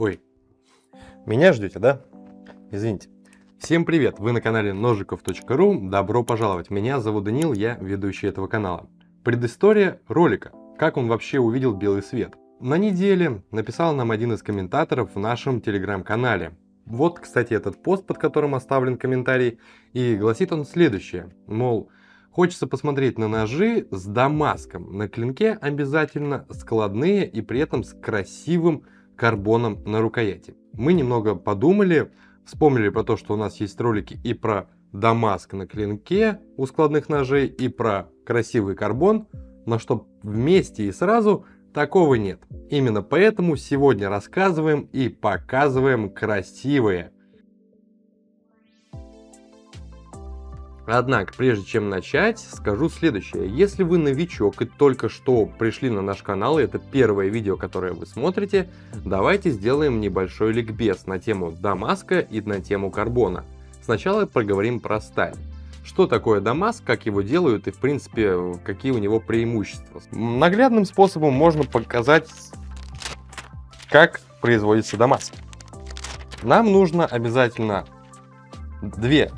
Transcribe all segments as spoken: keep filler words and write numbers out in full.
Ой, меня ждете, да? Извините. Всем привет, вы на канале ножиков точка ру, добро пожаловать, меня зовут Данил, я ведущий этого канала. Предыстория ролика, как он вообще увидел белый свет. На неделе написал нам один из комментаторов в нашем телеграм-канале. Вот, кстати, этот пост, под которым оставлен комментарий, и гласит он следующее, мол, хочется посмотреть на ножи с дамаском, на клинке обязательно складные и при этом с красивым карбоном на рукояти. Мы немного подумали, вспомнили про то, что у нас есть ролики и про дамаск на клинке у складных ножей, и про красивый карбон, но что вместе и сразу такого нет. Именно поэтому сегодня рассказываем и показываем красивые. Однако, прежде чем начать, скажу следующее. Если вы новичок и только что пришли на наш канал, и это первое видео, которое вы смотрите, давайте сделаем небольшой ликбез на тему дамаска и на тему карбона. Сначала поговорим про сталь. Что такое дамаск, как его делают и, в принципе, какие у него преимущества. Наглядным способом можно показать, как производится дамаск. Нам нужно обязательно две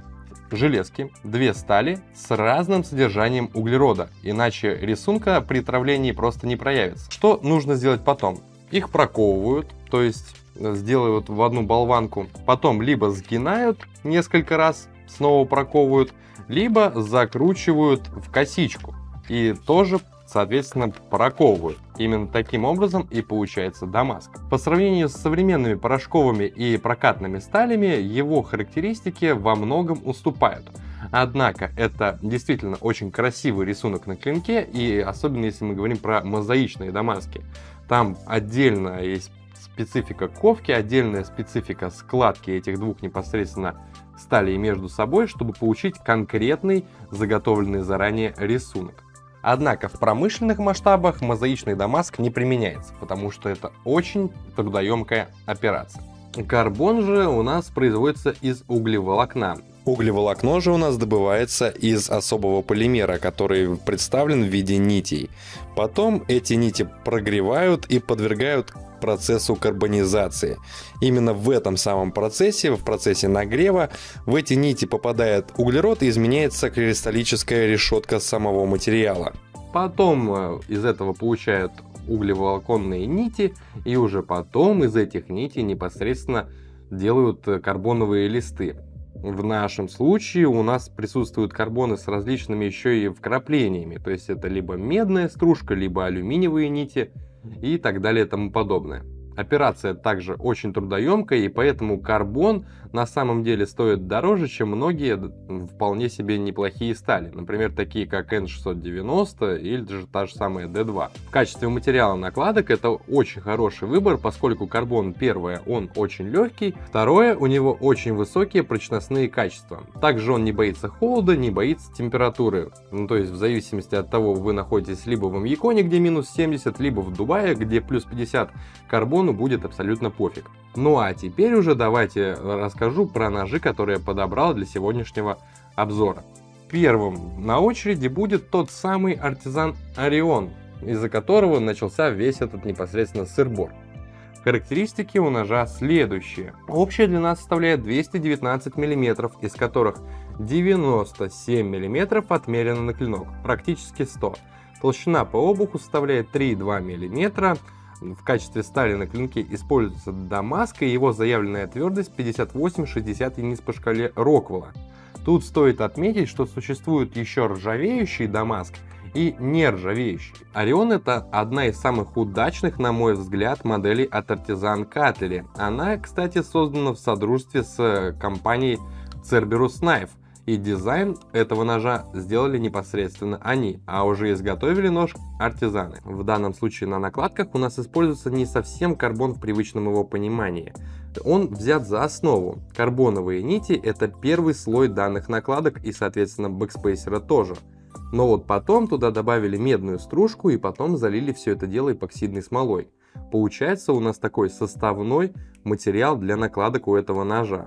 железки, две стали с разным содержанием углерода, иначе рисунка при травлении просто не проявится. Что нужно сделать потом? Их проковывают, то есть сделают в одну болванку, потом либо сгинают несколько раз, снова проковывают, либо закручивают в косичку и тоже, соответственно, проковывают. Именно таким образом и получается дамаск. По сравнению с современными порошковыми и прокатными сталями, его характеристики во многом уступают. Однако это действительно очень красивый рисунок на клинке, и особенно если мы говорим про мозаичные дамаски. Там отдельно есть специфика ковки, отдельная специфика складки этих двух непосредственно сталей между собой, чтобы получить конкретный заготовленный заранее рисунок. Однако в промышленных масштабах мозаичный дамаск не применяется, потому что это очень трудоемкая операция. Карбон же у нас производится из углеволокна. Углеволокно же у нас добывается из особого полимера, который представлен в виде нитей. Потом эти нити прогревают и подвергают процессу карбонизации. Именно в этом самом процессе, в процессе нагрева, в эти нити попадает углерод и изменяется кристаллическая решетка самого материала. Потом из этого получают углеволоконные нити, и уже потом из этих нитей непосредственно делают карбоновые листы. В нашем случае у нас присутствуют карбоны с различными еще и вкраплениями, то есть это либо медная стружка, либо алюминиевые нити и так далее и тому подобное. Операция также очень трудоемкая, и поэтому карбон на самом деле стоит дороже, чем многие вполне себе неплохие стали, например, такие как Н шестьсот девяносто или же та же самая Д два. В качестве материала накладок это очень хороший выбор, поскольку карбон, первое, он очень легкий, второе, у него очень высокие прочностные качества. Также он не боится холода, не боится температуры, ну, то есть в зависимости от того, вы находитесь либо в Мьяконе, где минус семьдесят, либо в Дубае, где плюс пятьдесят, карбон будет абсолютно пофиг. Ну а теперь уже давайте расскажу про ножи, которые я подобрал для сегодняшнего обзора. Первым на очереди будет тот самый Artisan Orion, из-за которого начался весь этот непосредственно сыр-бор. Характеристики у ножа следующие. Общая длина составляет двести девятнадцать миллиметров, из которых девяносто семь миллиметров отмерено на клинок, практически сто. Толщина по обуху составляет три и две десятых миллиметра. В качестве стали на клинке используется дамаск, и его заявленная твердость пятьдесят восемь шестьдесят единиц по шкале Роквелла. Тут стоит отметить, что существует еще ржавеющий дамаск и нержавеющий. Орион — это одна из самых удачных, на мой взгляд, моделей от Artisan Cutlery. Она, кстати, создана в содружестве с компанией Cerberus Knife, и дизайн этого ножа сделали непосредственно они, а уже изготовили нож артизаны. В данном случае на накладках у нас используется не совсем карбон в привычном его понимании. Он взят за основу. Карбоновые нити — это первый слой данных накладок и, соответственно, бэкспейсера тоже. Но вот потом туда добавили медную стружку и потом залили все это дело эпоксидной смолой. Получается у нас такой составной материал для накладок у этого ножа.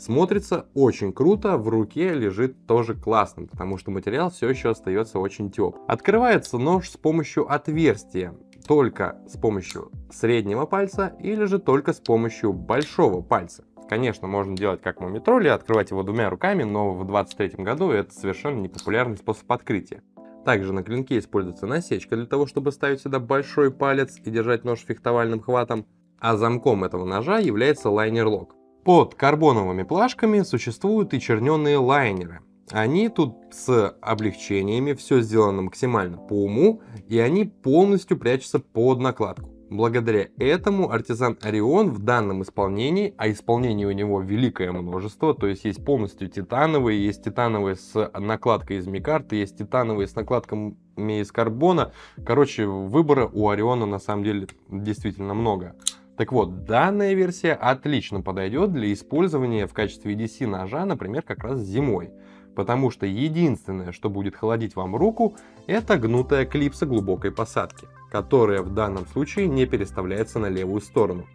Смотрится очень круто, в руке лежит тоже классно, потому что материал все еще остается очень теплым. Открывается нож с помощью отверстия. только с помощью среднего пальца или же только с помощью большого пальца. Конечно, можно делать как мумитроли, открывать его двумя руками, но в двадцать третьем году это совершенно непопулярный способ открытия. Также на клинке используется насечка для того, чтобы ставить сюда большой палец и держать нож фехтовальным хватом, а замком этого ножа является лайнер-лок. Под карбоновыми плашками существуют и черненные лайнеры. Они тут с облегчениями, все сделано максимально по уму, и они полностью прячутся под накладку. Благодаря этому Artisan Orion в данном исполнении, а исполнений у него великое множество, то есть есть полностью титановые, есть титановые с накладкой из микарты, есть титановые с накладками из карбона. Короче, выбора у Ориона на самом деле действительно много. Так вот, данная версия отлично подойдет для использования в качестве и ди си ножа, например, как раз зимой. Потому что единственное, что будет холодить вам руку, это гнутая клипса глубокой посадки, которая в данном случае не переставляется на левую сторону.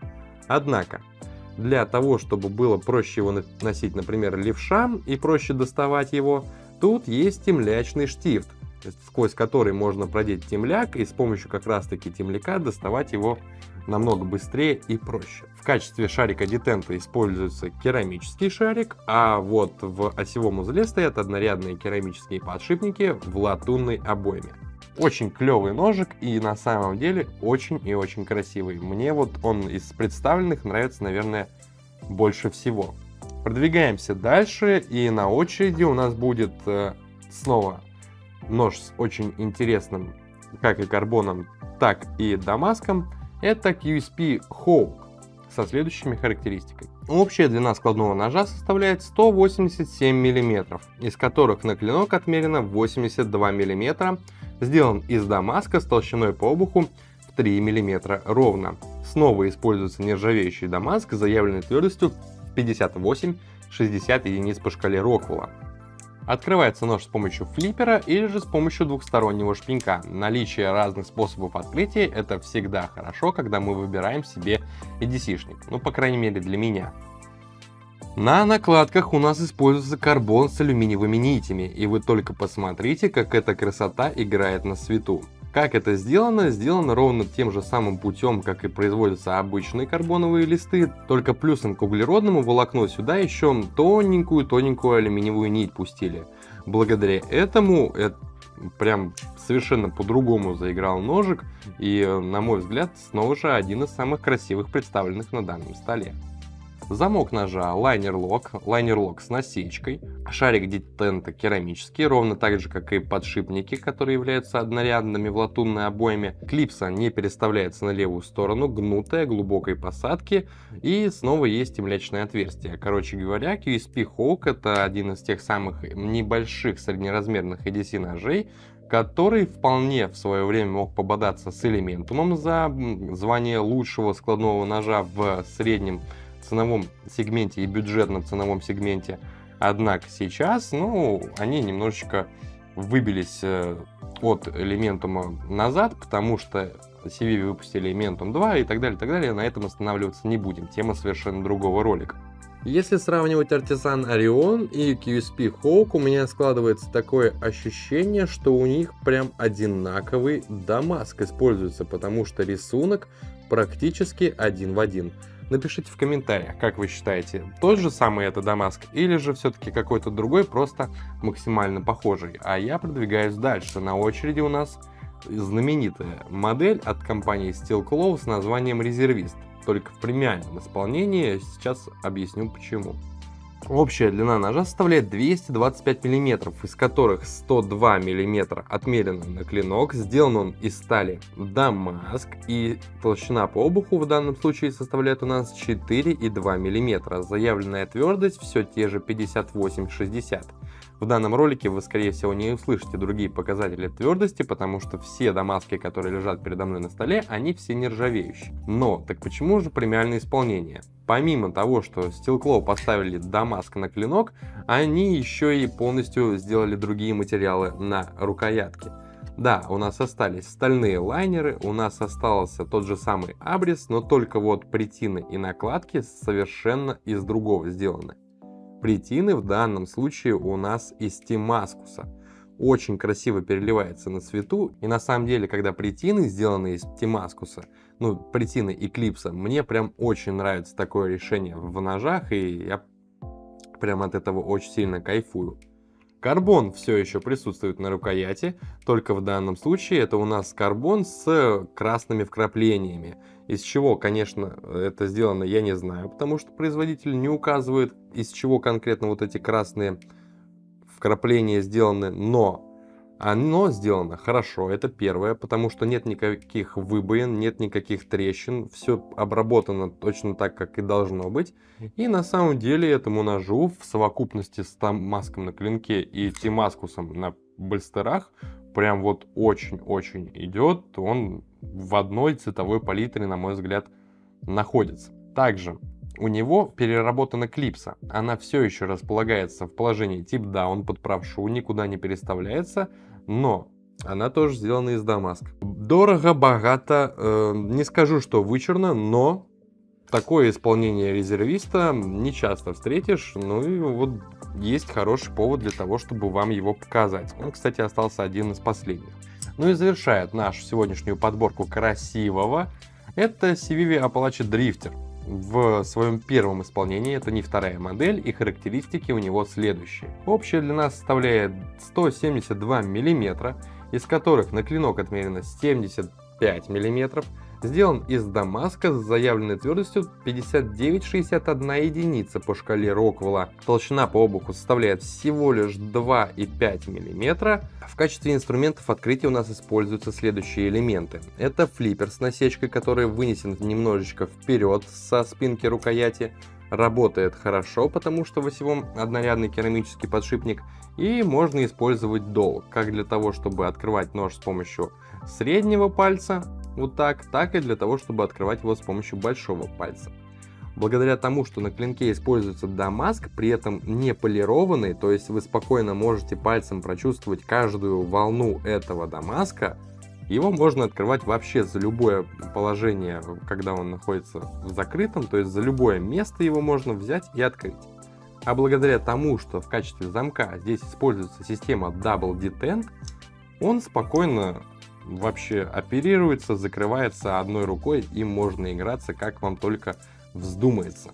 Однако, для того, чтобы было проще его носить, например, левшам и проще доставать его, тут есть темлячный штифт, сквозь который можно продеть темляк и с помощью как раз-таки темляка доставать его намного быстрее и проще. В качестве шарика детента используется керамический шарик, а вот в осевом узле стоят однорядные керамические подшипники в латунной обойме. Очень клевый ножик и на самом деле очень и очень красивый. Мне вот он из представленных нравится, наверное, больше всего. Продвигаемся дальше, и на очереди у нас будет э, снова нож с очень интересным, как и карбоном, так и дамаском. Это кью эс пи Hawk со следующими характеристиками. Общая длина складного ножа составляет сто восемьдесят семь миллиметров, из которых на клинок отмерено восемьдесят два миллиметра. Сделан из дамаска с толщиной по обуху в три миллиметра ровно. Снова используется нержавеющий дамаск с заявленной твердостью пятьдесят восемь шестьдесят единиц по шкале Роквелла. Открывается нож с помощью флиппера или же с помощью двухстороннего шпинька. Наличие разных способов открытия — это всегда хорошо, когда мы выбираем себе и ди си-шник. Ну, по крайней мере, для меня. На накладках у нас используется карбон с алюминиевыми нитями, и вы только посмотрите, как эта красота играет на свету. Как это сделано? Сделано ровно тем же самым путем, как и производятся обычные карбоновые листы, только плюсом к углеродному волокну сюда еще тоненькую-тоненькую алюминиевую нить пустили. Благодаря этому это прям совершенно по-другому заиграл ножик, и, на мой взгляд, снова же один из самых красивых представленных на данном столе. Замок ножа лайнер-лок, лайнер-лок с насечкой, шарик детента керамический, ровно так же, как и подшипники, которые являются однорядными в латунной обойме. Клипса не переставляется на левую сторону, гнутая, глубокой посадки, и снова есть темлячное отверстие. Короче говоря, кью эс пи Hawk это один из тех самых небольших среднеразмерных и ди си ножей, который вполне в свое время мог пободаться с Elementum за звание лучшего складного ножа в среднем ценовом сегменте и бюджетном ценовом сегменте. Однако сейчас, ну, они немножечко выбились от Elementum назад, потому что си ви ви выпустили Elementum два и так далее, так далее. На этом останавливаться не будем. Тема совершенно другого ролика. Если сравнивать Artisan Orion и кью эс пи Hawk, у меня складывается такое ощущение, что у них прям одинаковый дамаск используется, потому что рисунок практически один в один. Напишите в комментариях, как вы считаете, тот же самый это дамаск или же все-таки какой-то другой, просто максимально похожий. А я продвигаюсь дальше. На очереди у нас знаменитая модель от компании Steelclaw с названием Резервист, только в премиальном исполнении, сейчас объясню почему. Общая длина ножа составляет двести двадцать пять миллиметров, из которых сто два миллиметра отмерено на клинок, сделан он из стали дамаск, и толщина по обуху в данном случае составляет у нас четыре и две десятых миллиметра, заявленная твердость все те же пятьдесят восемь шестьдесят. В данном ролике вы, скорее всего, не услышите другие показатели твердости, потому что все дамаски, которые лежат передо мной на столе, они все нержавеющие. Но, так почему же премиальное исполнение? Помимо того, что Steelclaw поставили дамаск на клинок, они еще и полностью сделали другие материалы на рукоятке. Да, у нас остались стальные лайнеры, у нас остался тот же самый абрис, но только вот притины и накладки совершенно из другого сделаны. Притины в данном случае у нас из тимаскуса. очень красиво переливается на цвету. И на самом деле, когда притины сделаны из Тимаскуса, ну, притины Эклипса, мне прям очень нравится такое решение в ножах, и я прям от этого очень сильно кайфую. Карбон все еще присутствует на рукояти, только в данном случае это у нас карбон с красными вкраплениями. Из чего, конечно, это сделано, я не знаю, потому что производитель не указывает, из чего конкретно вот эти красные вкрапления сделаны, но оно сделано хорошо, это первое, потому что нет никаких выбоин, нет никаких трещин, все обработано точно так, как и должно быть. И на самом деле этому ножу в совокупности с Дамаском на клинке и Тимаскусом на блистерах прям вот очень-очень идет, он в одной цветовой палитре, на мой взгляд, находится. Также у него переработана клипса, она все еще располагается в положении тип-даун под правшу, никуда не переставляется, но она тоже сделана из Дамаска. Дорого, богато, э, не скажу, что вычурно, но такое исполнение резервиста не часто встретишь, ну и вот есть хороший повод для того, чтобы вам его показать. Он, кстати, остался один из последних. Ну и завершает нашу сегодняшнюю подборку красивого, это си ви ви ви Appalachian Drifter. В своем первом исполнении, это не вторая модель, и характеристики у него следующие. Общая длина составляет сто семьдесят два миллиметра, из которых на клинок отмерено семьдесят пять миллиметров, сделан из Дамаска с заявленной твердостью пятьдесят девять шестьдесят одна единица по шкале Роквелла. Толщина по обуху составляет всего лишь два и пять миллиметра. В качестве инструментов открытия у нас используются следующие элементы. Это флиппер с насечкой, который вынесен немножечко вперед со спинки рукояти. Работает хорошо, потому что в осевом однорядный керамический подшипник. И можно использовать дол, как для того, чтобы открывать нож с помощью среднего пальца, вот так, так и для того, чтобы открывать его с помощью большого пальца. Благодаря тому, что на клинке используется Дамаск, при этом не полированный, то есть вы спокойно можете пальцем прочувствовать каждую волну этого Дамаска, его можно открывать вообще за любое положение, когда он находится в закрытом, то есть за любое место его можно взять и открыть. А благодаря тому, что в качестве замка здесь используется система Double Detent, он спокойно вообще оперируется, закрывается одной рукой, и можно играться как вам только вздумается.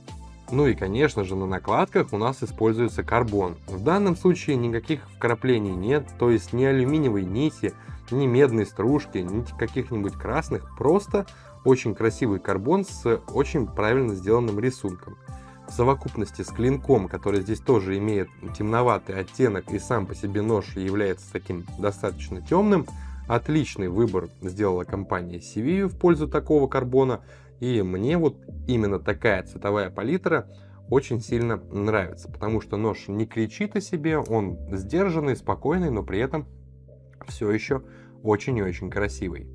Ну и конечно же на накладках у нас используется карбон. В данном случае никаких вкраплений нет, то есть ни алюминиевой нити, ни медной стружки, ни каких-нибудь красных, просто очень красивый карбон с очень правильно сделанным рисунком. В совокупности с клинком, который здесь тоже имеет темноватый оттенок и сам по себе нож является таким достаточно темным, отличный выбор сделала компания си ви ви в пользу такого карбона, и мне вот именно такая цветовая палитра очень сильно нравится, потому что нож не кричит о себе, он сдержанный, спокойный, но при этом все еще очень и очень красивый.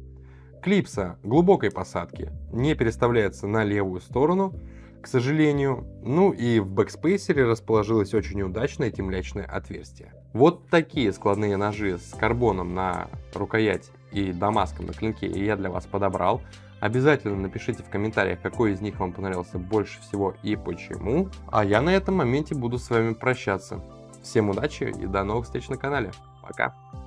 Клипса глубокой посадки, не переставляется на левую сторону, к сожалению, ну и в бэкспейсере расположилось очень удачное темлячное отверстие. Вот такие складные ножи с карбоном на рукоять и Дамаском на клинке я для вас подобрал. Обязательно напишите в комментариях, какой из них вам понравился больше всего и почему. А я на этом моменте буду с вами прощаться. Всем удачи и до новых встреч на канале. Пока!